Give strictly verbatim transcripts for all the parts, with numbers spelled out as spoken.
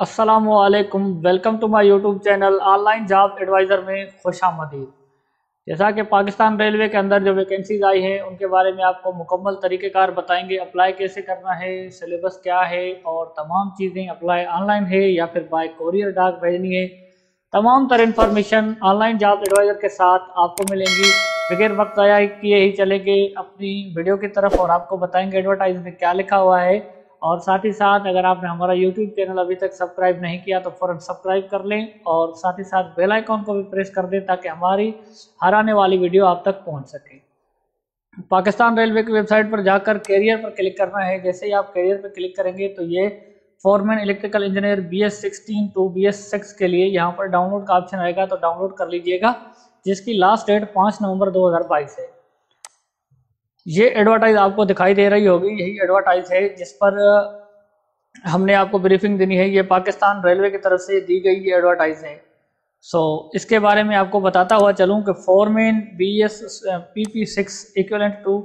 अस्सलामुअलैकुम, welcome to my YouTube channel online job adviser में खुशामदीद। जैसा कि पाकिस्तान रेलवे के अंदर जो वैकेंसीज आई हैं उनके बारे में आपको मुकम्मल तरीक़ेकार बताएंगे, अप्लाई कैसे करना है, सिलेबस क्या है और तमाम चीज़ें, अप्लाई ऑनलाइन है या फिर बाय कोरियर डाक भेजनी है, तमाम तर इन्फॉर्मेशन ऑनलाइन जॉब एडवाइज़र के साथ आपको मिलेंगी। बगैर वक्त ज़ाया किए ही चलेंगे अपनी वीडियो की तरफ और आपको बताएँगे एडवर्टाइज में क्या लिखा हुआ है। और साथ ही साथ अगर आपने हमारा YouTube चैनल अभी तक सब्सक्राइब नहीं किया तो फ़ौरन सब्सक्राइब कर लें और साथ ही साथ बेल आइकॉन को भी प्रेस कर दें ताकि हमारी हर आने वाली वीडियो आप तक पहुंच सके। पाकिस्तान रेलवे की वेबसाइट पर जाकर कैरियर पर क्लिक करना है। जैसे ही आप कैरियर पर क्लिक करेंगे तो ये foreman electrical engineer B S sixteen to B S six के लिए यहाँ पर डाउनलोड का ऑप्शन आएगा, तो डाउनलोड कर लीजिएगा, जिसकी लास्ट डेट पाँच नवंबर दो हज़ार बाईस है। ये एडवर्टाइज आपको दिखाई दे रही होगी, यही एडवर्टाइज है जिस पर हमने आपको ब्रीफिंग देनी है। ये पाकिस्तान रेलवे की तरफ से दी गई ये एडवर्टाइज है। सो इसके बारे में आपको बताता हुआ चलूँ कि foreman B S P P six equivalent to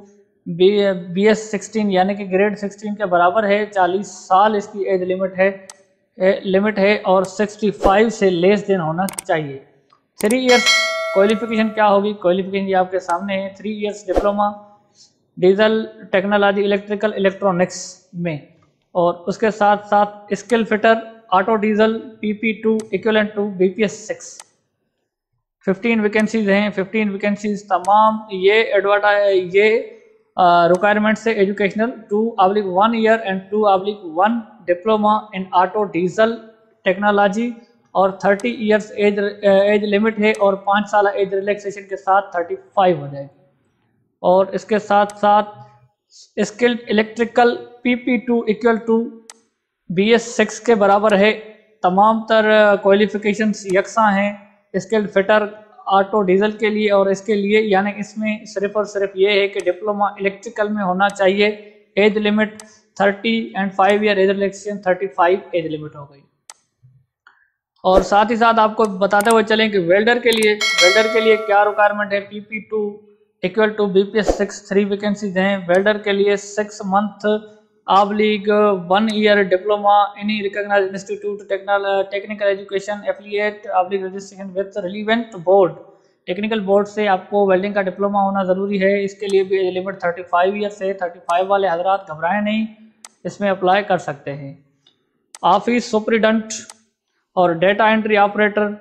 B B S sixteen यानी कि ग्रेड सिक्सटीन के बराबर है। चालीस साल इसकी एज लिमिट है लिमिट है और सिक्सटी फाइव से लेस देन होना चाहिए। थ्री ईयर्स क्वालिफिकेशन क्या होगी, क्वालिफिकेशन ये आपके सामने है। Three years diploma diesel technology electrical electronics में और उसके साथ साथ skill fitter auto diesel PP two equivalent to BPS six. Fifteen vacancies हैं, फिफ्टीन वैकेंसीज तमाम ये एडवर्टाइज ये रिक्वायरमेंट से educational two oblique one year and two oblique one diploma in auto diesel technology और thirty years age age limit है और पाँच साल एज रिलैक्सेशन के साथ थर्टी फाइव हो जाएगी। और इसके साथ साथ skilled electrical P P two equal to B S six के बराबर है। तमाम तर क्वालिफिकेशंस यकसा हैं स्किल्ड फिटर ऑटो डीजल के लिए और इसके लिए, यानी इसमें सिर्फ और सिर्फ ये है कि डिप्लोमा इलेक्ट्रिकल में होना चाहिए। Age limit thirty and five year age relaxation, thirty five age limit हो गई। और साथ ही साथ आपको बताते हुए चलें कि वेल्डर के लिए वेल्डर के लिए क्या रिक्वायरमेंट है। P P two equal to B P S six three vacancies हैं। वेल्डर के लिए six month oblique one year diploma any recognised institute technical education affiliate oblique registration with relevant board. Technical board से आपको welding का diploma होना ज़रूरी है। इसके लिए भी age limit thirty five year से, थर्टी फाइव वाले हजरात घबराएं नहीं, इसमें अप्लाई कर सकते हैं। ऑफिस सुपरिटेंडेंट और डेटा एंट्री ऑपरेटर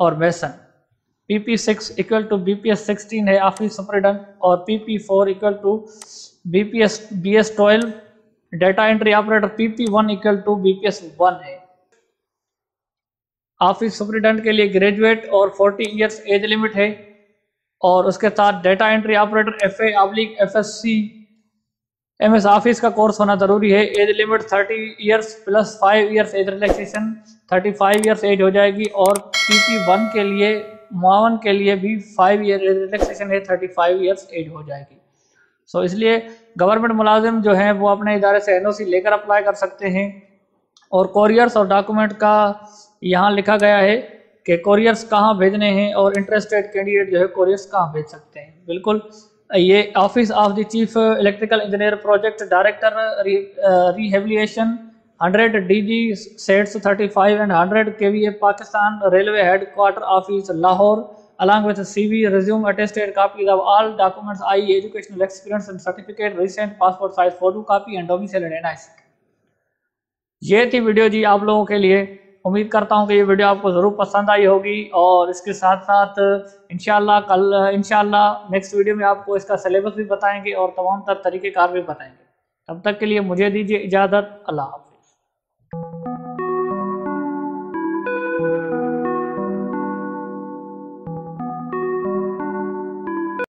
और mason. P P six equal to B P S sixteen है ऑफिस सुपरिटेंडेंट और P P four equal to B P S B S twelve data entry operator. P P one equal to B P S one है। Office superintendent के लिए graduate और forty years as limit है और उसके साथ data entry operator F A oblique F S C M S office का course होना ज़रूरी है। Age limit thirty years plus five years age relaxation, thirty five years age हो जाएगी। और पी पी वन के लिए मुआवन के लिए भी फाइव ईयर रिलैक्सेशन है, थर्टी फाइव ईयर्स एज हो जाएगी। सो so, इसलिए गवर्नमेंट मुलाजिम जो हैं वो अपने इदारे से एन ओ सी लेकर अप्लाई कर सकते हैं। और कोरियर्स और डॉक्यूमेंट का यहाँ लिखा गया है कि कोरियर्स कहाँ भेजने हैं और इंटरेस्टेड कैंडिडेट जो है कोरियर्स कहाँ भेज सकते हैं। बिल्कुल, ये office of the chief electrical engineer project director rehabilitation hundred D G sets thirty five and hundred K V A Pakistan railway head quarter office Lahore along with C V resume attested copies of all documents I educational experience and certificate recent passport size photo copy and domicile and NIC. ये थी video जी आप लोगों के लिए। उम्मीद करता हूँ कि ये वीडियो आपको ज़रूर पसंद आई होगी और इसके साथ साथ इंशाल्लाह कल इंशाल्लाह नेक्स्ट वीडियो में आपको इसका सिलेबस भी बताएँगे और तमाम तर तरीक़ेकार भी बताएँगे। तब तक के लिए मुझे दीजिए इजाज़त। अल्लाह हाफ़िज़।